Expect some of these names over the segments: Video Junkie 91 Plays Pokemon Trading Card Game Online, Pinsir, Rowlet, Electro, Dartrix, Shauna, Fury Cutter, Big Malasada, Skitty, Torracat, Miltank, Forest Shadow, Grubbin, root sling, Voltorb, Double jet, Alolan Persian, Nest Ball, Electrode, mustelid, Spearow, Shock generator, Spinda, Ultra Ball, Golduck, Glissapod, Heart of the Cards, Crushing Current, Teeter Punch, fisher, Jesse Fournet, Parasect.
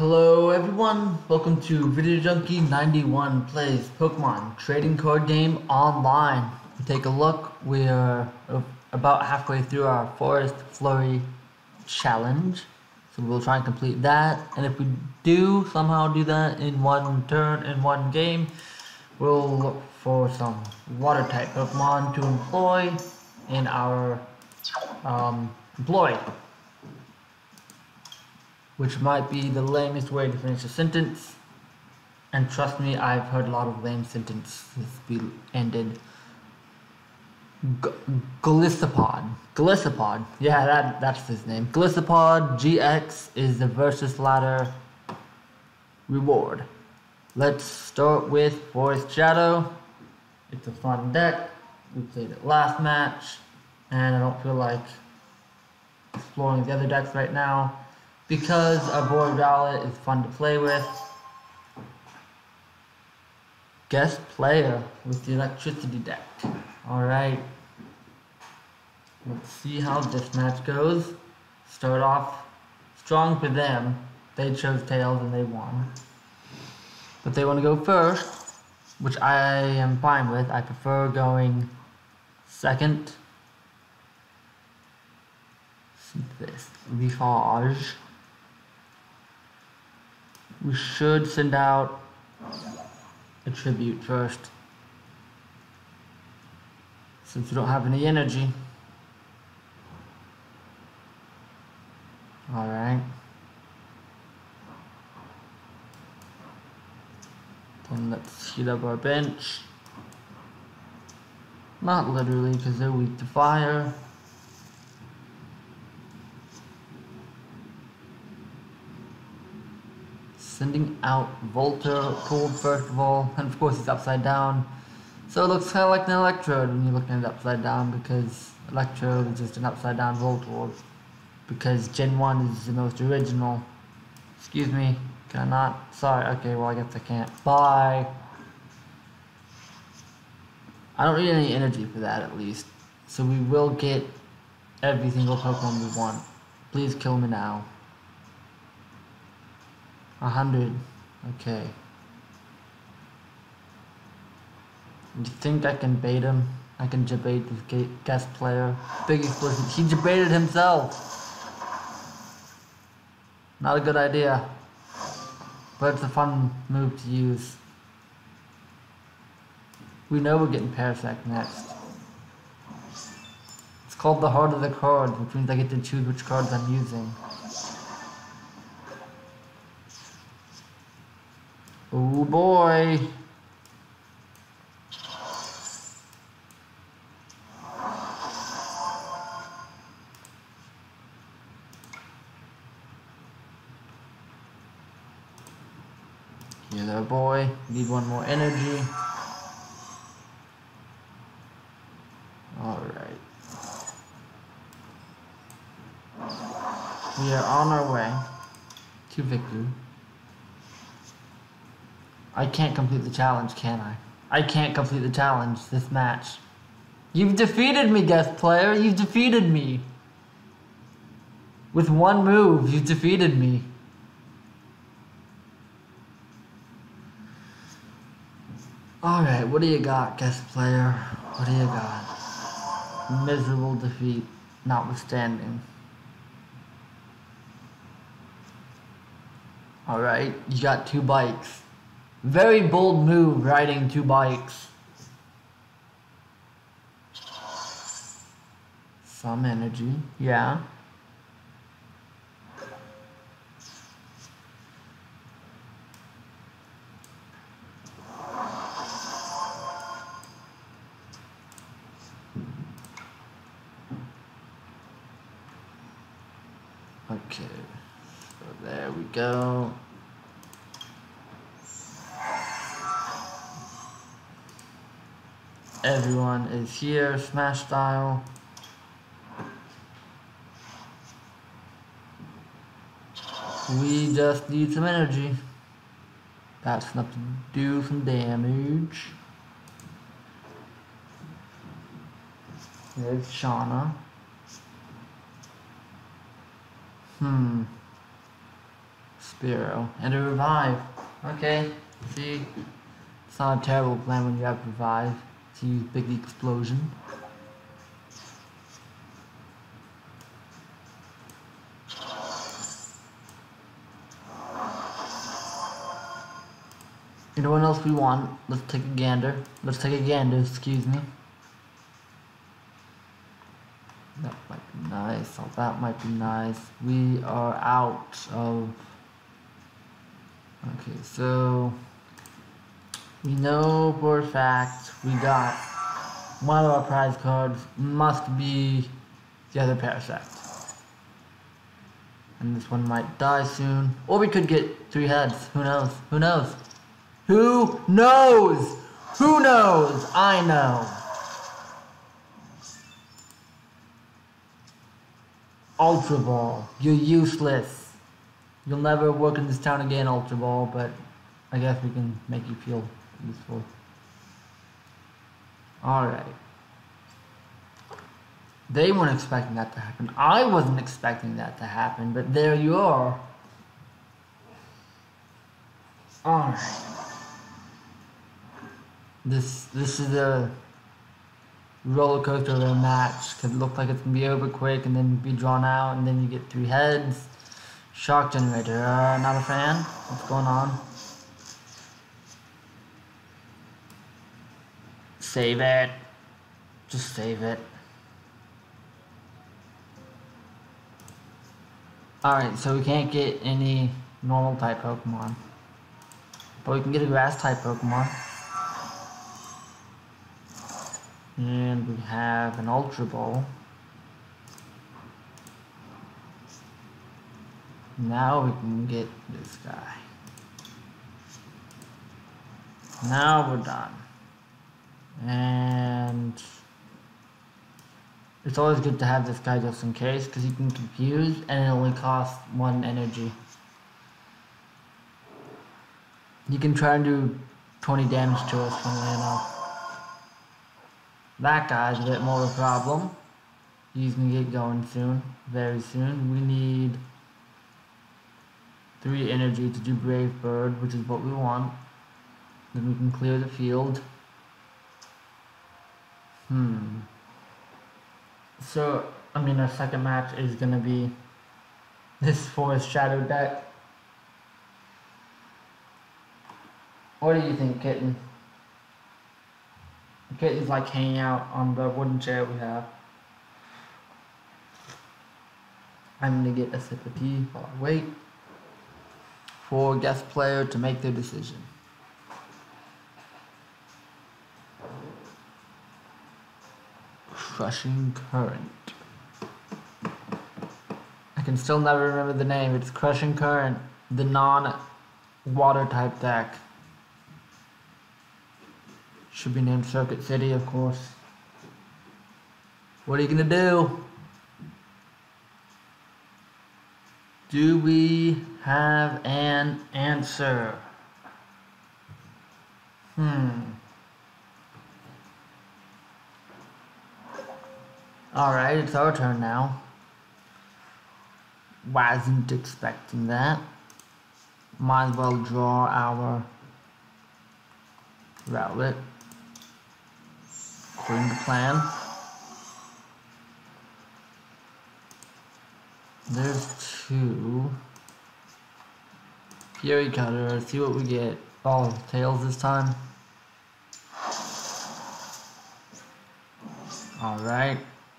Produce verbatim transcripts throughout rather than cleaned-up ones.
Hello everyone, welcome to Video Junkie ninety-one Plays Pokemon Trading Card Game Online. Take a look, we are about halfway through our Forest Flurry Challenge, so we'll try and complete that, and if we do somehow do that in one turn, in one game, we'll look for some water type Pokemon to employ in our um, employ. Which might be the lamest way to finish a sentence. And trust me, I've heard a lot of lame sentences be ended. G Glissapod. Glissapod. Yeah, that, that's his name. Glissapod G X is the versus ladder reward. Let's start with Forest Shadow. It's a fun deck. We played it last match. And I don't feel like exploring the other decks right now, because our boy Rowlet is fun to play with. Guest player with the electricity deck. Alright. Let's see how this match goes. Start off strong for them. They chose tails and they won. But they want to go first, which I am fine with. I prefer going second. This Leafage. We should send out a tribute first, since we don't have any energy. Alright. Then let's heat up our bench. Not literally, because they're weak to fire. Sending out Voltorb, cool first of all, and of course it's upside down, so it looks kind of like an Electrode when you're looking at it upside down, because Electrode is just an upside down Voltorb, because Gen one is the most original. Excuse me, can I not? Sorry, okay, well I guess I can't. Bye! I don't need any energy for that at least, so we will get every single Pokemon we want. Please kill me now. A hundred, okay. You think I can bait him? I can debate this guest player. Big explicit. He debated himself. Not a good idea, but it's a fun move to use. We know we're getting Parasect next. It's called the Heart of the Cards, which means I get to choose which cards I'm using. Oh boy! Here there, boy. Need one more energy. Alright. We are on our way to victory. I can't complete the challenge, can I? I can't complete the challenge, this match. You've defeated me, guest player! You've defeated me! With one move, you've defeated me. Alright, what do you got, guest player? What do you got? Miserable defeat, notwithstanding. Alright, you got two bikes. Very bold move, riding two bikes. Some energy, yeah. Okay, so there we go. Everyone is here, Smash style. We just need some energy. That's enough to do some damage. There's Shauna. Hmm. Spearow. And a revive. Okay, see? It's not a terrible plan when you have revive to use Big Explosion. You know what else we want? Let's take a gander. Let's take a gander, excuse me. That might be nice. Oh, that might be nice. We are out of... Okay, so... We know for a fact we got one of our prize cards. Must be the other Parasect. And this one might die soon. Or we could get three heads. Who knows? Who knows? Who knows? Who knows? I know. Ultra Ball, you're useless. You'll never work in this town again, Ultra Ball, but I guess we can make you feel useful. Alright. They weren't expecting that to happen. I wasn't expecting that to happen, but there you are. Alright. This this is a roller coaster of a match. Could look like it's gonna be over quick and then be drawn out, and then you get three heads. Shock generator. Uh, not a fan. What's going on? Save it. Just save it. All right, so we can't get any normal type Pokemon, but we can get a grass type Pokemon. And we have an Ultra Ball. Now we can get this guy. Now we're done. And it's always good to have this guy just in case, because he can confuse and it only costs one energy. You can try and do twenty damage to us from laying off. That guy's a bit more of a problem. He's gonna get going soon, very soon. We need three energy to do Brave Bird, which is what we want. Then we can clear the field. Hmm. So, I mean, our second match is gonna be this Forest Shadow deck. What do you think, Kitten? Kitty's like hanging out on the wooden chair we have. I'm gonna get a sip of tea while I wait for guest player to make their decision. Crushing Current. I can still never remember the name. It's Crushing Current, the non-water type deck. Should be named Circuit City, of course. What are you gonna do? Do we have an answer? Hmm. Alright, it's our turn now. Wasn't expecting that. Might as well draw our Rowlet. According to plan. There's two. Fury Cutter, see what we get. Oh, tails this time. Alright,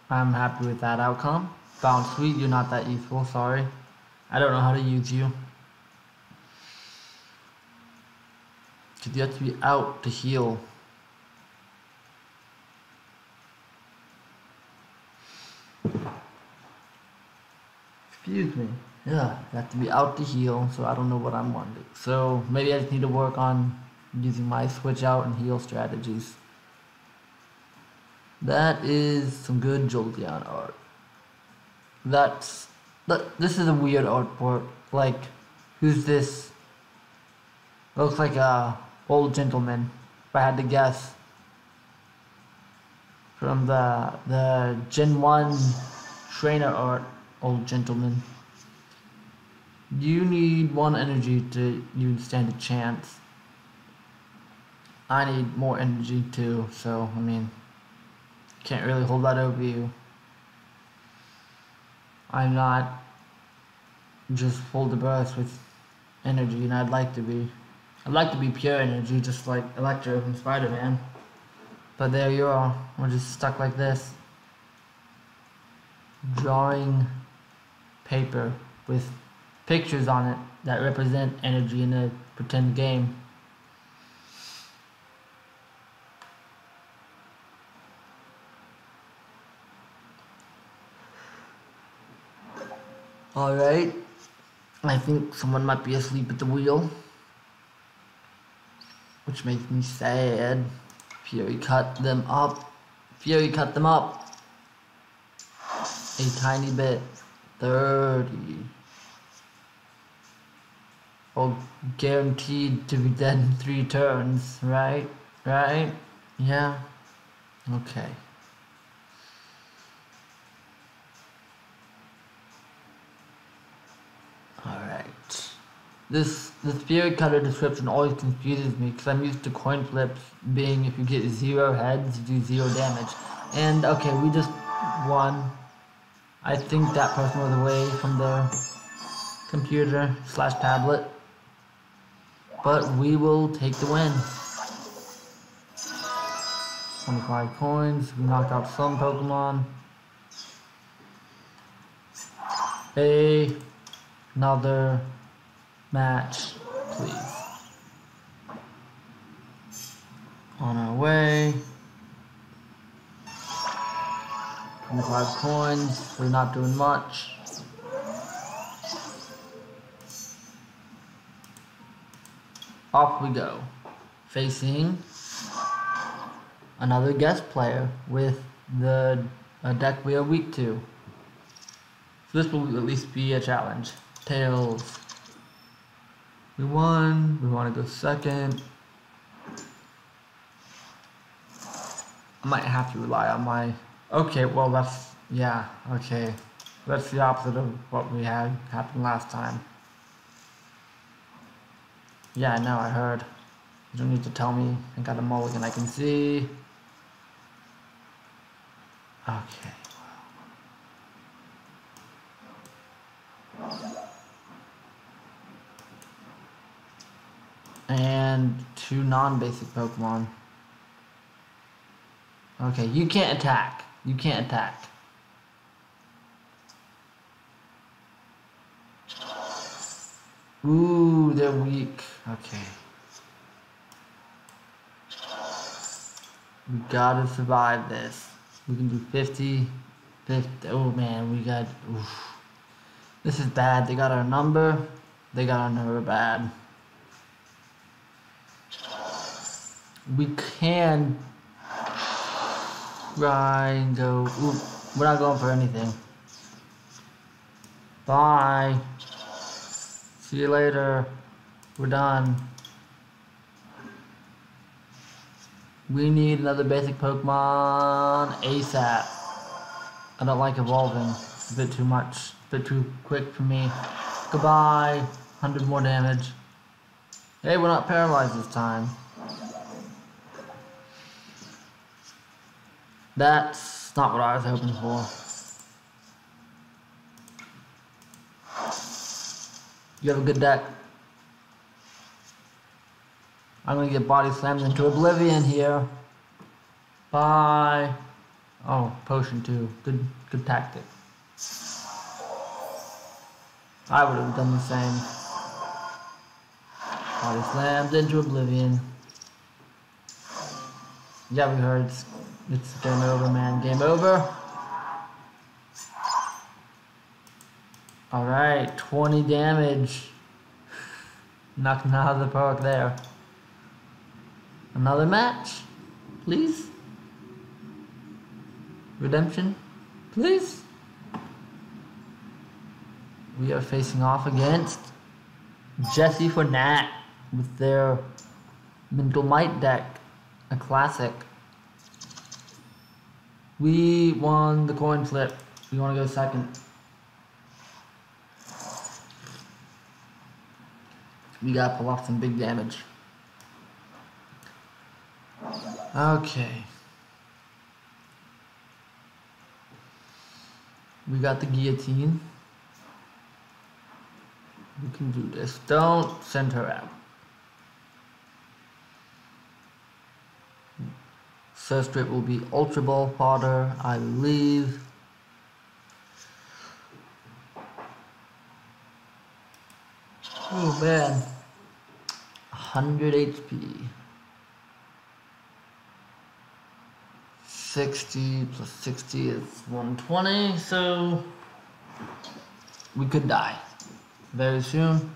I'm happy with that outcome. Bounce Sweet, you're not that useful, sorry. I don't know how to use you. Because you have to be out to heal. Excuse me. Yeah, I have to be out to heal, so I don't know what I'm going to do. So maybe I just need to work on using my switch out and heal strategies. That is some good Jolteon art. That's that. This is a weird artwork. Like, who's this? Looks like a old gentleman. If I had to guess, from the the Gen one trainer art. Old gentleman. You need one energy to you stand a chance. I need more energy too, so I mean, can't really hold that over you. I'm not just full to burst with energy, and I'd like to be. I'd like to be pure energy, just like Electro from Spider-Man. But there you are, we're just stuck like this. Drawing paper with pictures on it that represent energy in a pretend game. Alright, I think someone might be asleep at the wheel, which makes me sad. Fury cut them up. Fury cut them up. A tiny bit. thirty. Oh, guaranteed to be dead in three turns, right? Right? Yeah? Okay. Alright. This this Fury Cutter description always confuses me because I'm used to coin flips being if you get zero heads, you do zero damage. And okay, we just won. I think that person was away from their computer slash tablet. But we will take the win. twenty-five coins. We knocked out some Pokemon. A another match, please. On our way. twenty-five coins. We're not doing much. Off we go, facing another guest player with the uh, deck we are weak to. So this will at least be a challenge. Tails. We won. We want to go second. I might have to rely on my... Okay, well that's... Yeah, okay. That's the opposite of what we had happen last time. Yeah, I know, I heard. You don't need to tell me. I got a mulligan I can see. Okay. And two non-basic Pokemon. Okay, you can't attack. You can't attack. Ooh, they're weak. Okay. We gotta survive this. We can do fifty, fifty. Oh man, we got... Oof. This is bad. They got our number. They got our number bad. We can... Right, go... Ooh, we're not going for anything. Bye. See you later. We're done. We need another basic Pokemon ASAP. I don't like evolving. It's a bit too much. A bit too quick for me. Goodbye. one hundred more damage. Hey, we're not paralyzed this time. That's not what I was hoping for. You have a good deck. I'm gonna get body slammed into oblivion here. Bye. Oh, potion too. Good, good tactic. I would have done the same. Body slammed into oblivion. Yeah, we heard it's, it's game over, man. Game over. Alright, twenty damage. Knocking out of the park there. Another match? Please? Redemption? Please? We are facing off against Jesse Fournet with their Mental Might deck. A classic. We won the coin flip. We want to go second. we gotta pull off some big damage. Okay. We got the guillotine. We can do this. Don't send her out. First trip will be Ultra Ball Potter, I believe. Oh man, one hundred H P. sixty plus sixty is one twenty, so we could die very soon.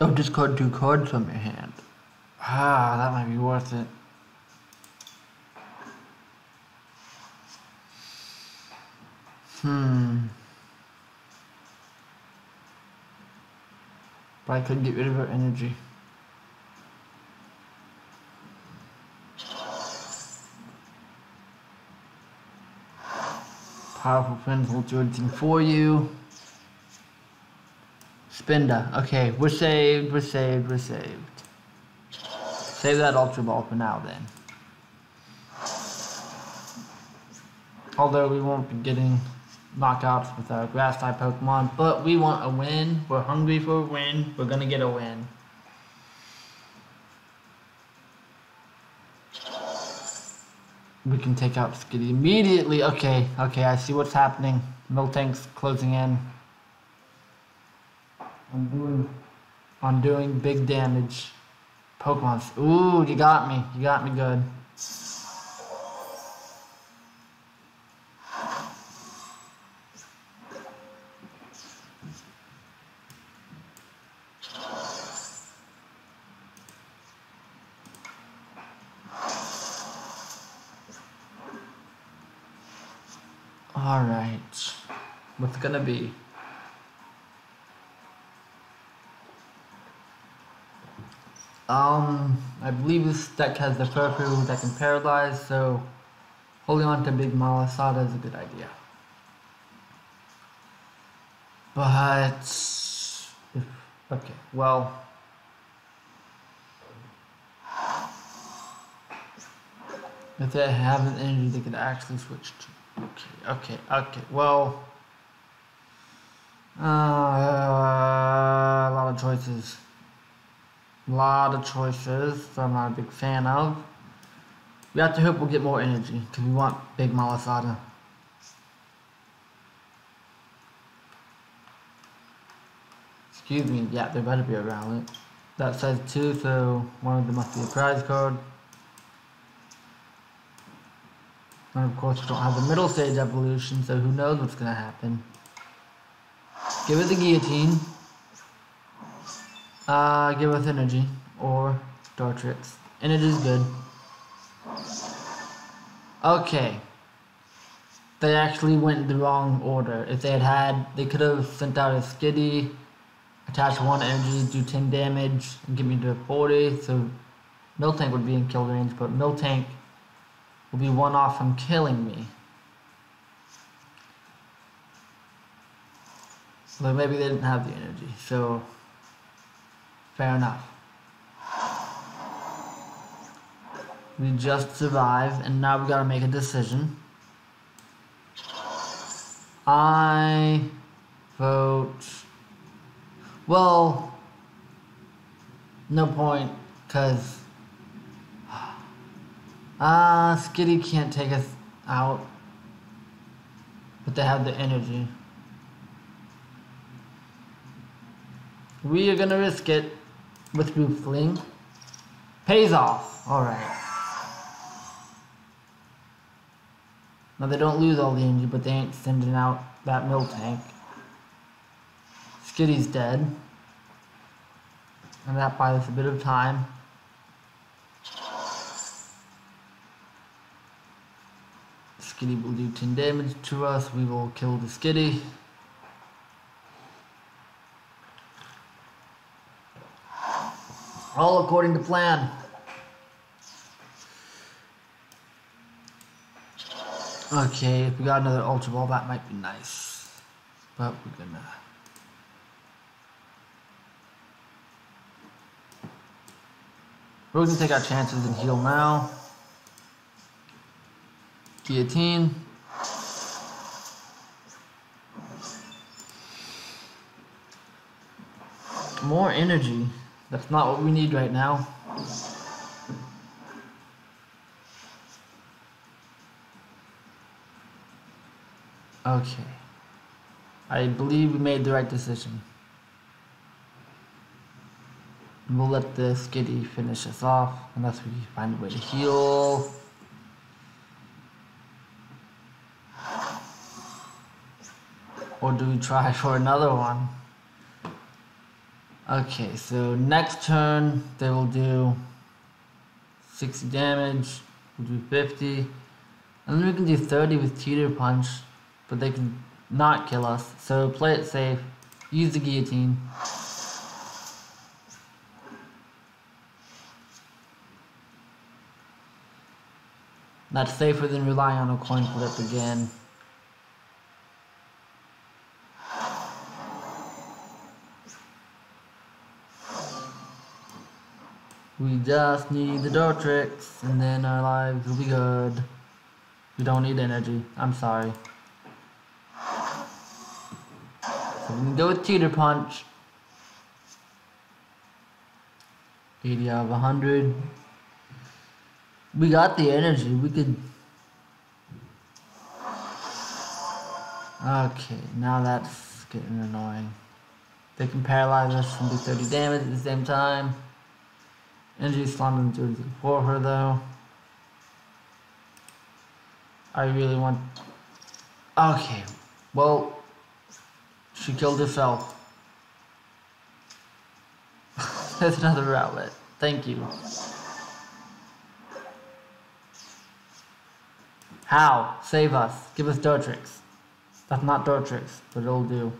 Oh, discard two cards from your hand. Ah, that might be worth it. Hmm. But I could get rid of her energy. Powerful friends will do anything for you. Spinda. Okay, we're saved, we're saved, we're saved. Save that Ultra Ball for now then. Although we won't be getting knockouts with our grass type Pokemon, but we want a win. We're hungry for a win. We're gonna get a win. We can take out Skitty immediately. Okay, okay, I see what's happening. Miltank's closing in. I'm doing I'm doing big damage. Pokemon's, ooh, you got me. You got me good. Alright, what's it gonna be? Um, I believe this deck has the Furfoo that can paralyze, so holding on to Big Malasada is a good idea. But, if, okay, well, if they have an energy they could actually switch to. Okay, okay, okay, well, uh, a lot of choices, a lot of choices that I'm not a big fan of. We have to hope we'll get more energy, because we want Big Malasada. Excuse me, yeah, there better be a Rowlet. That says two, so one of them must be a prize card. And of course we don't have the middle stage evolution, so who knows what's gonna happen. Give it the guillotine. Uh, give us energy. Or Dartrix. Energy's good. Okay. They actually went in the wrong order. If they had had, they could have sent out a Skitty, attach one energy, do ten damage, and get me to forty, so Miltank would be in kill range, but Miltank will be one off from killing me. So maybe they didn't have the energy, so fair enough. We just survived, and now we gotta make a decision. I vote. Well, no point, because Ah, uh, Skitty can't take us out, but they have the energy. We are gonna risk it with root sling. Pays off. All right. Now they don't lose all the energy, but they ain't sending out that Miltank. Skitty's dead, and that buys us a bit of time. Skitty will do ten damage to us. We will kill the Skitty. All according to plan. Okay, if we got another Ultra Ball, that might be nice. But we're gonna... We're gonna take our chances and heal now. Guillotine. More energy. That's not what we need right now. Okay. I believe we made the right decision. We'll let the Skitty finish us off unless we find a way to heal. Or do we try for another one? Okay, so next turn they will do sixty damage, we'll do fifty, and then we can do thirty with Teeter Punch, but they can not kill us, so play it safe, use the guillotine. That's safer than relying on a coin flip again. We just need the Dartrix, and then our lives will be good. We don't need energy. I'm sorry. So we can go with Teeter Punch. eighty out of one hundred. We got the energy. We could... Okay, now that's getting annoying. They can paralyze us and do thirty damage at the same time. Energy Slam doesn't do anything for her though. I really want... Okay, well, she killed herself. There's another Rowlet. Thank you. How? Save us. Give us Dartrix. That's not Dartrix, but it'll do.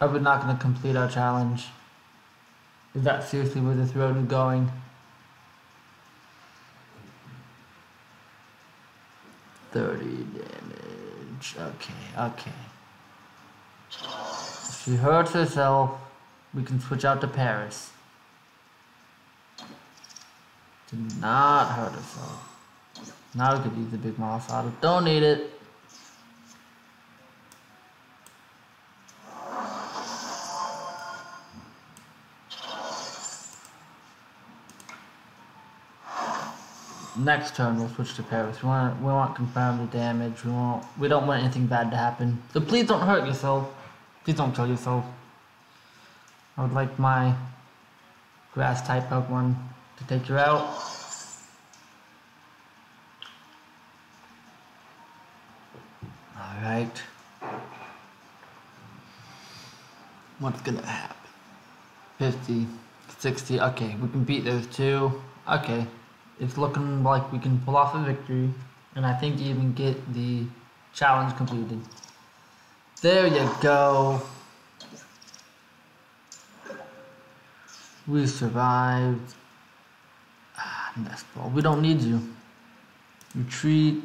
Are we not going to complete our challenge? Is that seriously where this road is going? thirty damage. Okay, okay. If she hurts herself, we can switch out to Paris. Did not hurt herself. Now we could use the Big Malasada. Don't need it. Next turn we'll switch to Paris. We want we want confounded damage. We want we don't want anything bad to happen. So please don't hurt yourself. Please don't kill yourself. I would like my grass type Pokemon to take you out. All right. What's gonna happen? Fifty, sixty. Okay, we can beat those two. Okay. It's looking like we can pull off a victory, and I think even get the challenge completed. There you go. We survived. Ah, Nest Ball. We don't need you. Retreat.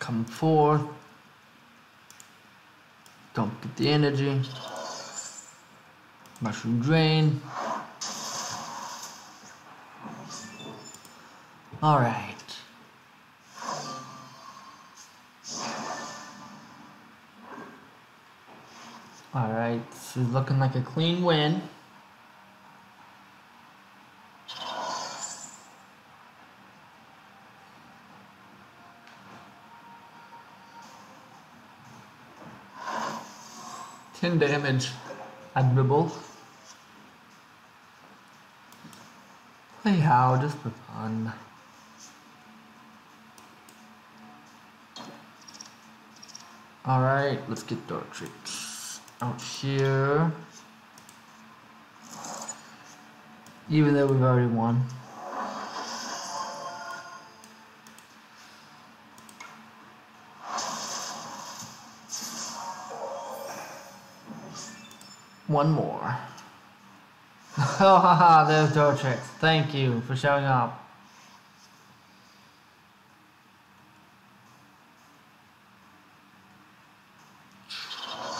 Come forth. Don't get the energy. Mushroom drain. All right. All right, this is looking like a clean win. ten damage, admirable. Play how, just for fun. Alright, let's get Dartrix out here. Even though we've already won. one more. Oh, haha, there's Dartrix. Thank you for showing up.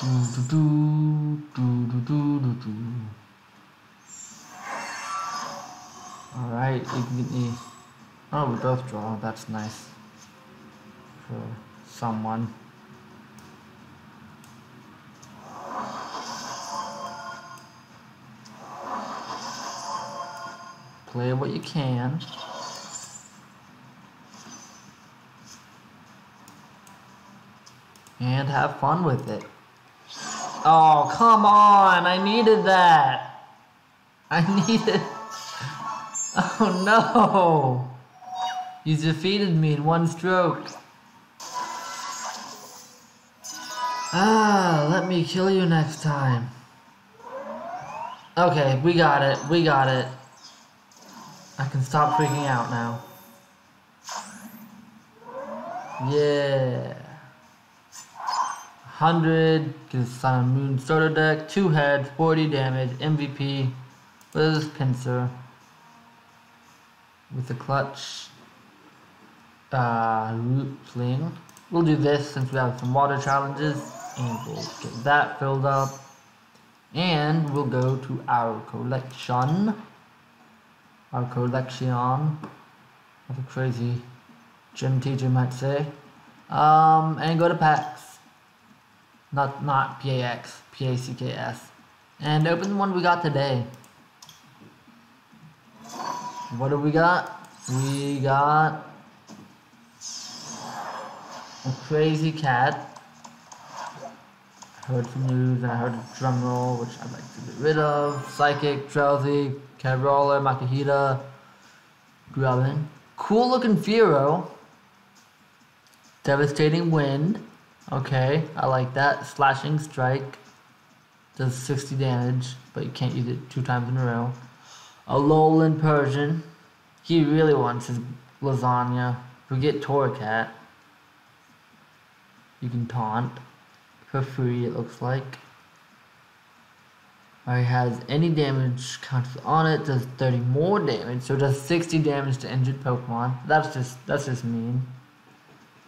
Do, do, do, do, do, do, do. Alright, you can get me. Oh, we both draw. That's nice. For someone. Play what you can. And have fun with it. Oh, come on! I needed that! I needed... Oh no! You defeated me in one stroke! Ah, let me kill you next time. Okay, we got it, we got it. I can stop freaking out now. Yeah! one hundred, because Sun and Moon starter deck, two heads, forty damage, M V P, with Pinsir, with the clutch, uh, root sling. We'll do this since we have some water challenges, and we'll get that filled up, and we'll go to our collection, our collection, that's a crazy gym teacher might say, um, and go to packs. Not, not P A X, P A C K S. And open the one we got today. What do we got? We got a crazy cat. I heard some news and I heard a drum roll, which I'd like to get rid of. Psychic, Drowsy, Cadroller, Makahita, Grubbin. Cool looking Spearow. Devastating Wind. Okay, I like that. Slashing Strike does sixty damage, but you can't use it two times in a row. A Alolan Persian. He really wants his lasagna. We get Torracat. You can taunt for free, it looks like. Alright, has any damage counts on it, does thirty more damage, so it does sixty damage to injured Pokemon. That's just that's just mean.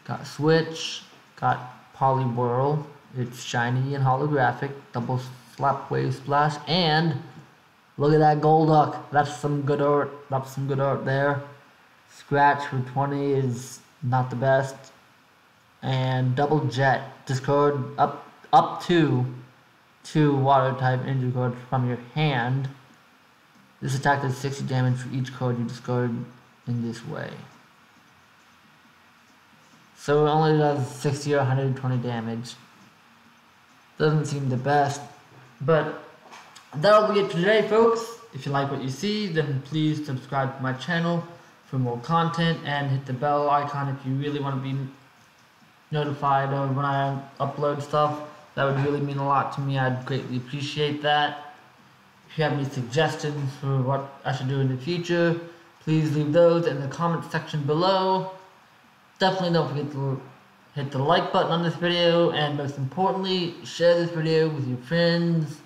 Got Switch, got Poliwhirl, it's shiny and holographic, double slap wave splash, and look at that Golduck, that's some good art, that's some good art there. Scratch for twenty is not the best, and double jet, discard up up to two water type injured cards from your hand. This attack does sixty damage for each card you discard in this way. So it only does sixty or one hundred twenty damage. Doesn't seem the best. But that'll be it for today, folks. If you like what you see, then please subscribe to my channel for more content. And hit the bell icon if you really want to be notified of when I upload stuff. That would really mean a lot to me. I'd greatly appreciate that. If you have any suggestions for what I should do in the future, please leave those in the comment section below. Definitely don't forget to hit the like button on this video, and most importantly, share this video with your friends,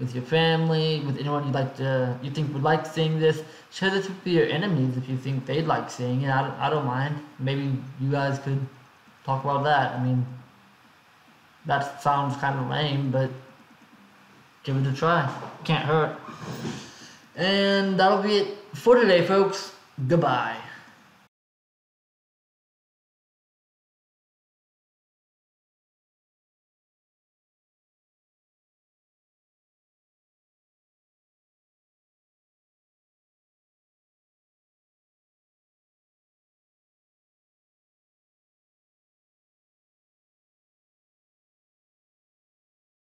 with your family, with anyone you'd like to, you think would like seeing this. Share this with your enemies if you think they'd like seeing it. I don't, I don't mind. Maybe you guys could talk about that. I mean, that sounds kind of lame, but give it a try. Can't hurt. And that'll be it for today, folks. Goodbye.